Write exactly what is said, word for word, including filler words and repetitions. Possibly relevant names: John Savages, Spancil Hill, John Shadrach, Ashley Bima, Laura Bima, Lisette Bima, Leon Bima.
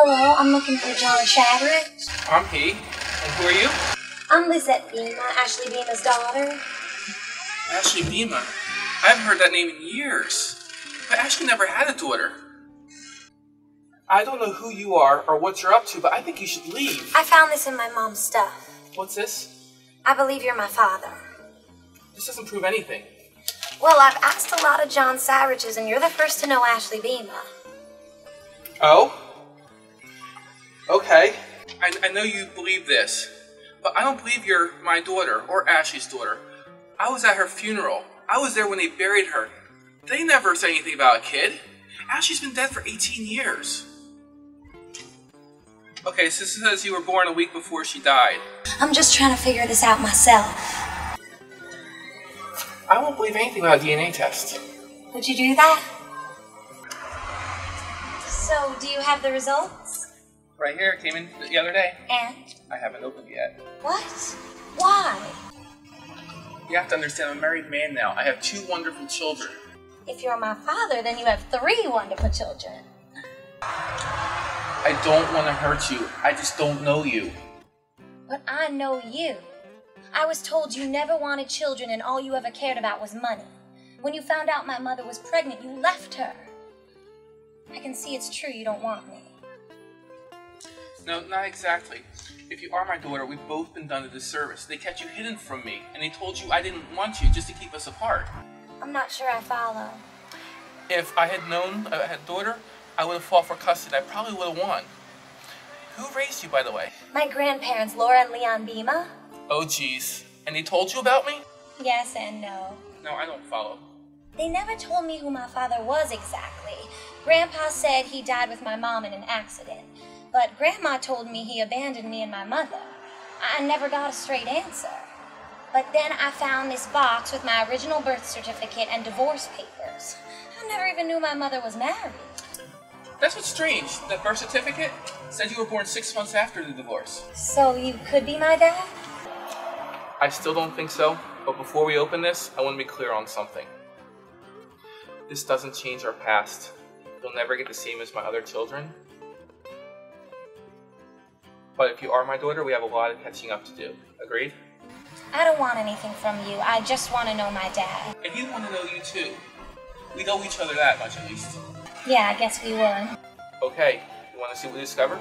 Hello, I'm looking for John Shadrach. I'm he. And who are you? I'm Lisette Bima, Ashley Bima's daughter. Ashley Bima? I haven't heard that name in years. But Ashley never had a daughter. I don't know who you are or what you're up to, but I think you should leave. I found this in my mom's stuff. What's this? I believe you're my father. This doesn't prove anything. Well, I've asked a lot of John Savages, and you're the first to know Ashley Bima. Oh? Okay. I, I know you believe this, but I don't believe you're my daughter or Ashley's daughter. I was at her funeral. I was there when they buried her. They never said anything about a kid. Ashley's been dead for eighteen years. Okay, so this says you were born a week before she died. I'm just trying to figure this out myself. I won't believe anything about a D N A test. Would you do that? So, do you have the results? Right here, it came in the other day. And? I haven't opened it yet. What? Why? You have to understand, I'm a married man now. I have two wonderful children. If you're my father, then you have three wonderful children. I don't want to hurt you. I just don't know you. But I know you. I was told you never wanted children and all you ever cared about was money. When you found out my mother was pregnant, you left her. I can see it's true you don't want me. No, not exactly. If you are my daughter, we've both been done a disservice. They kept you hidden from me, and they told you I didn't want you just to keep us apart. I'm not sure I follow. If I had known I had a daughter, I would have fought for custody. I probably would have won. Who raised you, by the way? My grandparents, Laura and Leon Bima. Oh, jeez. And they told you about me? Yes and no. No, I don't follow. They never told me who my father was exactly. Grandpa said he died with my mom in an accident. But Grandma told me he abandoned me and my mother. I never got a straight answer. But then I found this box with my original birth certificate and divorce papers. I never even knew my mother was married. That's what's strange. That birth certificate said you were born six months after the divorce. So you could be my dad? I still don't think so, but before we open this, I want to be clear on something. This doesn't change our past. You'll never get the same as my other children. But if you are my daughter, we have a lot of catching up to do. Agreed? I don't want anything from you. I just want to know my dad. And he'd want to know you too. We know each other that much, at least. Yeah, I guess we would. Okay, you want to see what we discover?